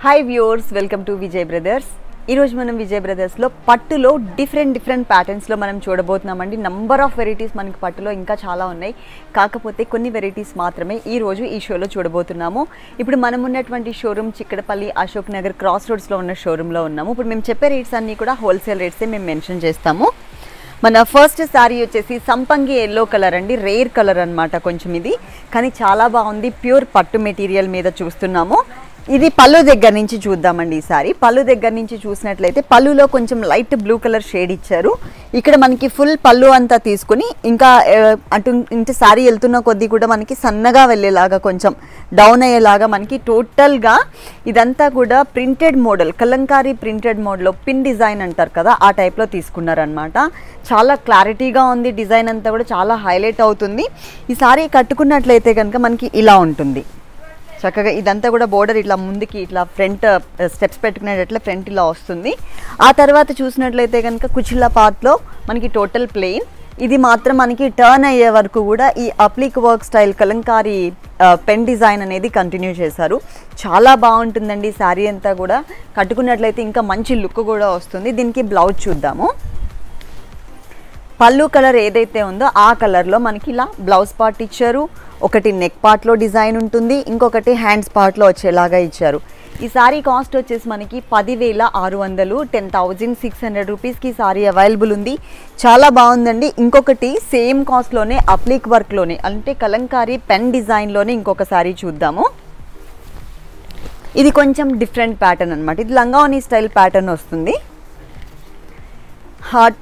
Hi viewers welcome to Vijay brothers. ఈరోజు మనం Vijay brothers లో పట్టులో డిఫరెంట్ ప్యాటర్న్స్ లో మనం చూడబోతున్నామండి। నంబర్ ఆఫ్ వెరైటీస్ మనకి పట్టులో ఇంకా చాలా ఉన్నాయి, కాకపోతే కొన్ని వెరైటీస్ మాత్రమే ఈ రోజు ఈ షోలో చూడబోతున్నాము। ఇప్పుడు మనం ఉన్నటువంటి showroom Chikkadpally Ashok Nagar cross roads లో ఉన్న షోరూమ్ లో ఉన్నాము। ఇప్పుడు మేము చెప్పే రేట్స్ అన్ని కూడా హోల్సేల్ రేట్స్ ఏ మేము మెన్షన్ చేస్తాము। మన ఫస్ట్ సారీ వచ్చేసి సంపంగి yellow కలర్ అండి, రేర్ కలర్ అన్నమాట। కొంచెం ఇది కానీ చాలా బాగుంది, ప్యూర్ పట్టు మెటీరియల్ మీద చూస్తున్నాము। ఇది పల్లు దగ్గర నుంచి చూద్దామండి। ఈసారి పల్లు దగ్గర నుంచి చూసినట్లయితే పల్లులో కొంచెం లైట్ బ్లూ కలర్ షేడ్ ఇచ్చారు। ఇక్కడ మనకి ఫుల్ పల్లు అంతా తీసుకుని ఇంకా అటు ఇంటి సారీ వెళ్తున్న కొద్దీ కూడా మనకి సన్నగా వెళ్ళేలాగా కొంచెం డౌన్ అయ్యేలాగా మనకి టోటల్గా ఇదంతా కూడా ప్రింటెడ్ మోడల్, కలంకారీ ప్రింటెడ్ మోడల్లో పిన్ డిజైన్ అంటారు కదా, ఆ టైప్లో తీసుకున్నారనమాట। చాలా క్లారిటీగా ఉంది, డిజైన్ అంతా కూడా చాలా హైలైట్ అవుతుంది। ఈ సారీ కట్టుకున్నట్లయితే కనుక మనకి ఇలా ఉంటుంది। చక్కగా ఇదంతా కూడా బోర్డర్ ఇట్లా ముందుకి ఇట్లా ఫ్రంట్ స్టెప్స్ పెట్టుకునేటట్లా ఫ్రంట్ ఇలా వస్తుంది। ఆ తర్వాత చూసినట్లయితే కనుక కుచిల్లా పాత్లో మనకి టోటల్ ప్లెయిన్, ఇది మాత్రం మనకి టర్న్ అయ్యే వరకు కూడా ఈ applique work style Kalamkari pen design అనేది కంటిన్యూ చేశారు। చాలా బాగుంటుందండి శారీ అంతా కూడా, కట్టుకున్నట్లయితే ఇంకా మంచి లుక్ కూడా వస్తుంది। దీనికి బ్లౌజ్ చూద్దాము। పళ్ళు కలర్ ఏదైతే ఉందో ఆ కలర్లో మనకి ఇలా బ్లౌజ్ పార్ట్ ఇచ్చారు। ఒకటి నెక్ పార్ట్లో డిజైన్ ఉంటుంది, ఇంకొకటి హ్యాండ్స్ పార్ట్లో వచ్చేలాగా ఇచ్చారు। ఈ సారీ కాస్ట్ వచ్చేసి మనకి 10,600, 10,600 రూపీస్కి సారీ అవైలబుల్ ఉంది। చాలా బాగుందండి। ఇంకొకటి సేమ్ కాస్ట్లోనే అప్లిక్ వర్క్లోనే అంటే కలంకారీ పెన్ డిజైన్లోనే ఇంకొక సారీ చూద్దాము। ఇది కొంచెం డిఫరెంట్ ప్యాటర్న్ అనమాట, ఇది లంగావోని స్టైల్ ప్యాటర్న్ వస్తుంది।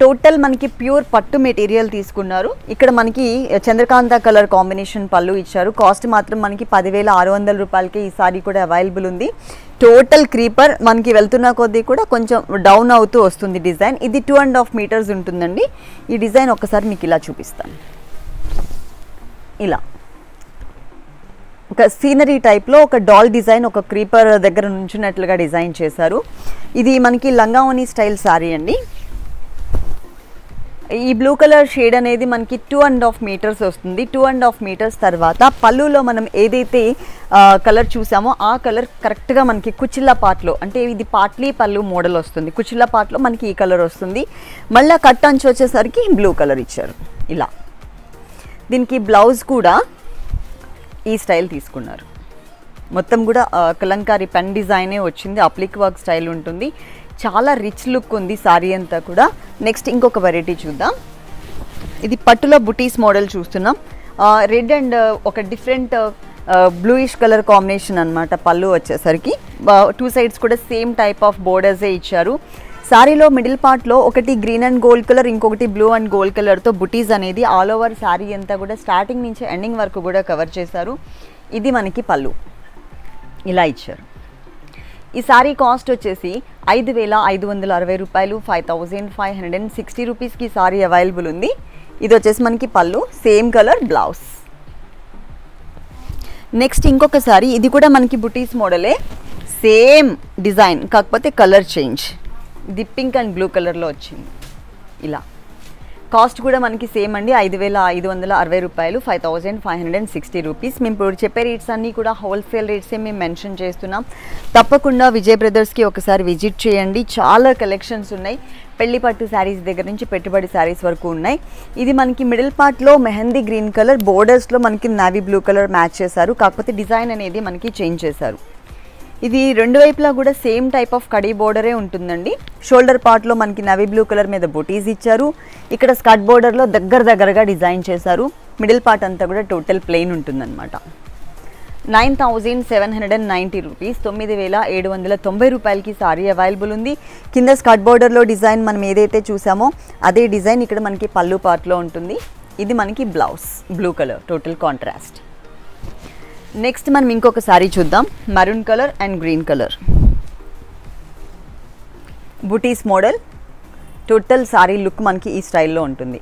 టోటల్ మనకి ప్యూర్ పట్టు మెటీరియల్ తీసుకున్నారు। ఇక్కడ మనకి చంద్రకాంత కలర్ కాంబినేషన్ పళ్ళు ఇచ్చారు। కాస్ట్ మాత్రం మనకి 10,600 రూపాయలకి ఈ సారీ కూడా అవైలబుల్ ఉంది। టోటల్ క్రీపర్ మనకి వెళ్తున్న కొద్దీ కూడా కొంచెం డౌన్ అవుతూ వస్తుంది డిజైన్। ఇది 2.5 మీటర్స్ ఉంటుందండి। ఈ డిజైన్ ఒకసారి మీకు ఇలా చూపిస్తాను, ఇలా ఒక సీనరీ టైప్లో ఒక డాల్ డిజైన్ ఒక క్రీపర్ దగ్గర నుంచున్నట్లుగా డిజైన్ చేశారు। ఇది మనకి లంగావోని స్టైల్ సారీ అండి। ఈ బ్లూ కలర్ షేడ్ అనేది మనకి 2.5 మీటర్స్ వస్తుంది। 2.5 మీటర్స్ తర్వాత పళ్ళులో మనం ఏదైతే కలర్ చూసామో ఆ కలర్ కరెక్ట్గా మనకి కుచిల్లా పార్ట్లో, అంటే ఇది పాట్లీ పళ్ళు మోడల్ వస్తుంది, కుచిల్లా పార్ట్లో మనకి ఈ కలర్ వస్తుంది। మళ్ళీ కట్ అంచు వచ్చేసరికి బ్లూ కలర్ ఇచ్చారు ఇలా। దీనికి బ్లౌజ్ కూడా ఈ స్టైల్ తీసుకున్నారు, మొత్తం కూడా కలంకారీ పెన్ డిజైనే వచ్చింది, అప్లిక్ వర్క్ స్టైల్ ఉంటుంది। చాలా రిచ్ లుక్ ఉంది సారీ అంతా కూడా। నెక్స్ట్ ఇంకొక వెరైటీ చూద్దాం, ఇది పట్టులో బుటీస్ మోడల్ చూస్తున్నాం। రెడ్ అండ్ ఒక డిఫరెంట్ బ్లూయిష్ కలర్ కాంబినేషన్ అన్నమాట పళ్ళు వచ్చేసరికి। 2 సైడ్స్ కూడా సేమ్ టైప్ ఆఫ్ బోర్డర్సే ఇచ్చారు సారీలో। మిడిల్ పార్ట్లో ఒకటి గ్రీన్ అండ్ గోల్డ్ కలర్, ఇంకొకటి బ్లూ అండ్ గోల్డ్ కలర్తో బుటీస్ అనేది ఆల్ ఓవర్ సారీ అంతా కూడా స్టార్టింగ్ నుంచి ఎండింగ్ వరకు కూడా కవర్ చేశారు। ఇది మనకి పళ్ళు ఇలా ఇచ్చారు। ఈ సారీ కాస్ట్ వచ్చేసి 5,560 రూపాయలు, 5,560 రూపీస్కి సారీ అవైలబుల్ ఉంది। ఇది వచ్చేసి మనకి pallu, same colour blouse. Next ఇంకొక సారీ, ఇది కూడా మనకి బుటీస్ మోడలే, సేమ్ డిజైన్ కాకపోతే కలర్ చేంజ్। ఇది పింక్ అండ్ బ్లూ కలర్లో వచ్చింది ఇలా। కాస్ట్ కూడా మనకి సేమ్ అండి, 5,560 రూపాయలు, 5,560 రూపీస్। మేము ఇప్పుడు చెప్పే రేట్స్ అన్నీ కూడా హోల్సేల్ రేట్సే మేము మెన్షన్ చేస్తున్నాం। తప్పకుండా విజయ్ బ్రదర్స్కి ఒకసారి విజిట్ చేయండి, చాలా కలెక్షన్స్ ఉన్నాయి। పెళ్లి పట్టు శారీస్ దగ్గర నుంచి పెట్టుబడి శారీస్ వరకు ఉన్నాయి। ఇది మనకి మిడిల్ పార్ట్లో మెహందీ గ్రీన్ కలర్, బోర్డర్స్లో మనకి నావీ బ్లూ కలర్ మ్యాచ్ చేశారు, కాకపోతే డిజైన్ అనేది మనకి చేంజ్ చేశారు। ఇది రెండు వైపులా కూడా సేమ్ టైప్ ఆఫ్ కడీ బోర్డరే ఉంటుందండి। షోల్డర్ పార్ట్లో మనకి నవీ బ్లూ కలర్ మీద బుటీస్ ఇచ్చారు, ఇక్కడ స్కర్ట్ బోర్డర్లో దగ్గరగా డిజైన్ చేశారు। మిడిల్ పార్ట్ అంతా కూడా టోటల్ ప్లెయిన్ ఉంటుందన్నమాట। 9,790 రూపీస్, 9,790 రూపాయలకి సారీ అవైలబుల్ ఉంది। కింద స్కర్ట్ బోర్డర్లో డిజైన్ మనం ఏదైతే చూసామో అదే డిజైన్ ఇక్కడ మనకి పళ్ళు పార్ట్లో ఉంటుంది। ఇది మనకి blouse blue colour, total contrast. Next మనం ఇంకొక సారీ చూద్దాం, maroon colour and green colour butis model. Total sari look మనకి ఈ స్టైల్లో ఉంటుంది।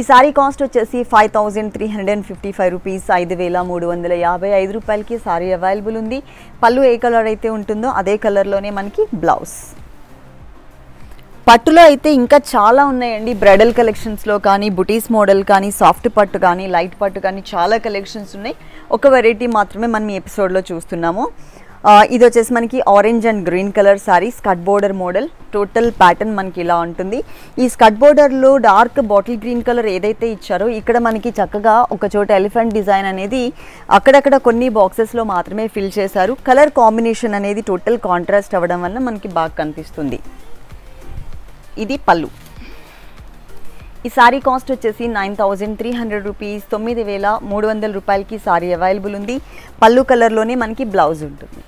ఈ సారీ కాస్ట్ వచ్చేసి 5,355 రూపీస్, 5,355 రూపాయలకి సారీ అవైలబుల్ ఉంది। పళ్ళు ఏ కలర్ అయితే ఉంటుందో అదే కలర్లోనే మనకి బ్లౌజ్। పట్టులో అయితే ఇంకా చాలా ఉన్నాయండి, బ్రైడల్ కలెక్షన్స్లో కానీ, బుటీస్ మోడల్ కానీ, సాఫ్ట్ పట్టు కానీ, లైట్ పట్టు కానీ చాలా కలెక్షన్స్ ఉన్నాయి। ఒక వెరైటీ మాత్రమే మనం ఈ ఎపిసోడ్లో చూస్తున్నాము। इदे मन की orange and green colour sari skirt border model total pattern मन की इला उंटुंदी। स्कर्ट बॉर्डर लो डार्क बॉटल ग्रीन कलर एदैते इच्चारो इकड़ मन की चक्कगा ओक चोट एलिफेंट डिजाइन अनेदी अक्कडक्कड कोन्नी बॉक्सेस लो मात्रमे फिल चेशारु। कलर कांबिनेशन अनेदी टोटल कांट्रास्ट अवडम वल्ल मनकी बागा कनिपिस्तुंदी। इदी पल्लू। ఈ సారీ కాస్ట్ వచ్చేసి 9300 రూపాయస్ 9300 రూపాయలకి సారీ అవైలబుల్ ఉంది। పల్లు కలర్ లోనే మనకి బ్లౌజ్ ఉంటుంది।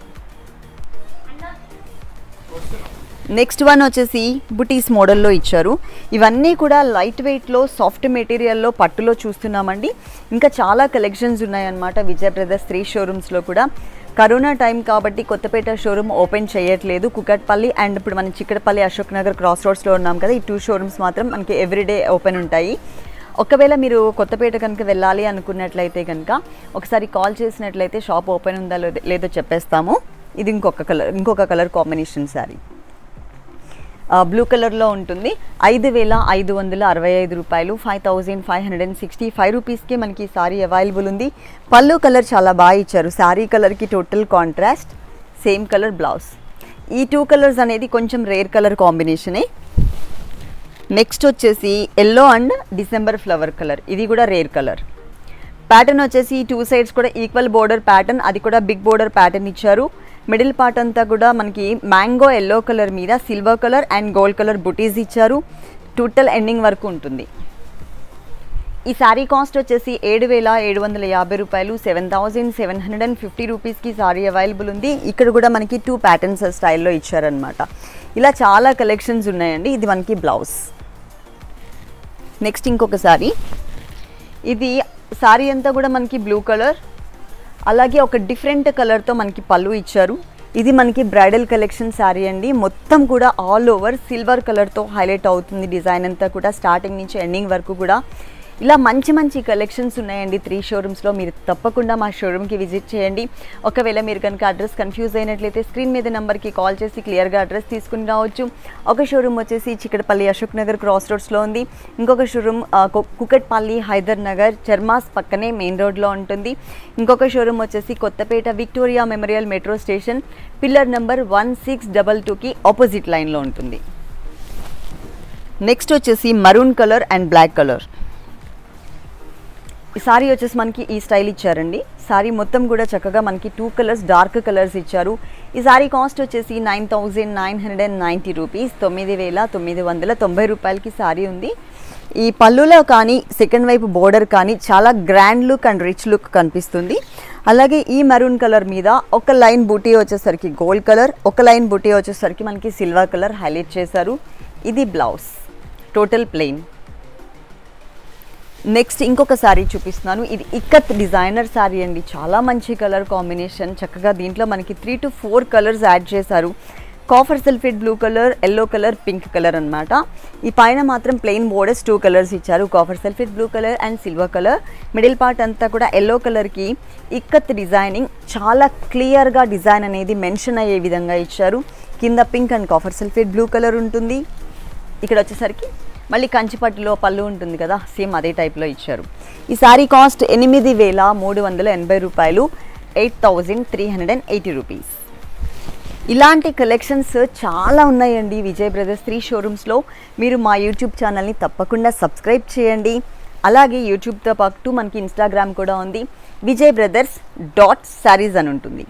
నెక్స్ట్ వన్ వచ్చేసి బుటీస్ మోడల్ లో ఇచ్చారు। ఇవన్నీ కూడా లైట్ వెయిట్ లో సాఫ్ట్ మెటీరియల్ లో పట్టులో చూస్తున్నామండి। ఇంకా చాలా కలెక్షన్స్ ఉన్నాయి అన్నమాట విజయ్ బ్రదర్స్ 3 షోరూమ్స్ లో కూడా। కరోనా టైం కాబట్టి కొత్తపేట షోరూమ్ ఓపెన్ చేయట్లేదు। కుకట్పల్లి అండ్ ఇప్పుడు మనం చిక్కడపల్లి అశోక్ నగర్ క్రాస్ రోడ్స్ లో ఉన్నాం కదా। ఈ టూ షోరూమ్స్ మాత్రం మనకి ఎవ్రీడే ఓపెన్ ఉంటాయి। ఒకవేళ మీరు కొత్తపేట కనుక వెళ్ళాలి అనుకున్నట్లయితే కనుక ఒకసారి కాల్ చేసినట్లయితే షాప్ ఓపెన్ ఉందా లేదో చెప్పేస్తాము। ఇది ఇంకొక colour combination sari blue colour లో ఉంటుంది। 5565 రూపాయలు 5565 రూపీస్ కి మనకి సారీ అవైలబుల్ ఉంది। పల్లు కలర్ చాలా బాగా ఇచ్చారు। సారీ కలర్ కి total contrast same colour blouse. ఈ టూ కలర్స్ అనేది కొంచెం రేర్ కలర్ కాంబినేషనే। నెక్స్ట్ వచ్చేసి yellow and December flower colour, ఇది కూడా రేర్ కలర్। ప్యాటర్న్ వచ్చేసి టూ సైడ్స్ కూడా ఈక్వల్ బోర్డర్ ప్యాటర్న్, అది కూడా బిగ్ బోర్డర్ ప్యాటర్న్ ఇచ్చారు। మిడిల్ పార్ట్ అంతా కూడా మనకి మ్యాంగో ఎల్లో కలర్ మీద silver colour and gold colour butis ఇచ్చారు। టోటల్ ఎండింగ్ వరకు ఉంటుంది। ఈ సారీ కాస్ట్ వచ్చేసి 7750 రూపాయలు 7750 రూపీస్కి సారీ అవైలబుల్ ఉంది। ఇక్కడ కూడా మనకి టూ ప్యాటర్న్స్ స్టైల్లో ఇచ్చారనమాట। ఇలా చాలా కలెక్షన్స్ ఉన్నాయండి। ఇది మనకి బ్లౌజ్। నెక్స్ట్ ఇంకొక సారీ, ఇది సారీ అంతా కూడా మనకి బ్లూ కలర్ అలాగే ఒక డిఫరెంట్ కలర్ తో మనకి పల్లు ఇచ్చారు। ఇది మనకి బ్రైడల్ కలెక్షన్ సారీ అండి। మొత్తం కూడా ఆల్ ఓవర్ సిల్వర్ కలర్ తో హైలైట్ అవుతుంది డిజైన్ అంతా కూడా, స్టార్టింగ్ నుంచి ఎండింగ్ వరకు కూడా। ఇలా మంచి మంచి కలెక్షన్స్ ఉన్నాయండి 3 షోరూమ్స్ లో। మీరు తప్పకుండా మా షోరూమ్ కి విజిట్ చేయండి। ఒకవేళ మీరు కనుక అడ్రస్ కన్ఫ్యూజ్ అయినట్లయితే స్క్రీన్ మీద నంబర్ కి కాల్ చేసి క్లియర్ గా అడ్రస్ తీసుకుని రావచ్చు। ఒక షోరూమ్ వచ్చేసి చిక్కడపల్లి అశోక్ నగర్ క్రాస్ రోడ్స్ లో ఉంది। ఇంకొక షోరూమ్ కుకట్పల్లి హైదర్ నగర్ చర్మాస్ పక్కనే మెయిన్ రోడ్ లో ఉంటుంది। ఇంకొక షోరూమ్ వచ్చేసి Kothapet Victoria memorial metro station pillar number 1622 కి ఆపోజిట్ లైన్ లో ఉంటుంది। నెక్స్ట్ వచ్చేసి maroon colour and black colour sari వచ్చేసి మనకి ఈ స్టైల్ ఇచ్చారండి। సారీ మొత్తం కూడా చక్కగా మనకి టూ కలర్స్ డార్క్ కలర్స్ ఇచ్చారు। ఈ సారీ కాస్ట్ వచ్చేసి 9990 రూపీస్ 9990 రూపాయలకి సారీ ఉంది। ఈ పళ్ళులో కానీ సెకండ్ వైపు బోర్డర్ కానీ చాలా grand look and rich look కనిపిస్తుంది। అలాగే ఈ మెరూన్ కలర్ మీద ఒక లైన్ బూటీ వచ్చేసరికి గోల్డ్ కలర్, ఒక లైన్ బూటీ వచ్చేసరికి మనకి సిల్వర్ కలర్ హైలైట్ చేశారు। ఇది బ్లౌజ్ టోటల్ ప్లెయిన్। నెక్స్ట్ ఇంకొక సారీ చూపిస్తున్నాను। ఇది ఇక్కత్ డిజైనర్ సారీ అండి। చాలా మంచి కలర్ కాంబినేషన్, చక్కగా దీంట్లో మనకి 3 to 4 కలర్స్ యాడ్ చేశారు। Copper sulphate blue colour, yellow colour, pink colour అనమాట। ఈ పైన మాత్రం ప్లెయిన్ బోర్డర్స్ 2 కలర్స్ ఇచ్చారు, copper sulphate blue colour and silver colour. Middle part అంతా కూడా ఎల్లో కలర్కి ఇక్కత్ డిజైనింగ్ చాలా క్లియర్గా డిజైన్ అనేది మెన్షన్ అయ్యే విధంగా ఇచ్చారు। కింద pink and copper sulphate blue colour ఉంటుంది। ఇక్కడ వచ్చేసరికి మళ్ళీ కంచిపట్టులో పళ్ళు ఉంటుంది కదా, సేమ్ అదే టైప్లో ఇచ్చారు। ఈ సారీ కాస్ట్ 8380 రూపాయలు 8380 రూపీస్। ఇలాంటి కలెక్షన్స్ చాలా ఉన్నాయండి విజయ్ బ్రదర్స్ 3 షోరూమ్స్లో। మీరు మా యూట్యూబ్ ఛానల్ని తప్పకుండా సబ్స్క్రైబ్ చేయండి। అలాగే యూట్యూబ్తో పాటు మనకి ఇన్స్టాగ్రామ్ కూడా ఉంది, vijaybrothers.sarees అని ఉంటుంది।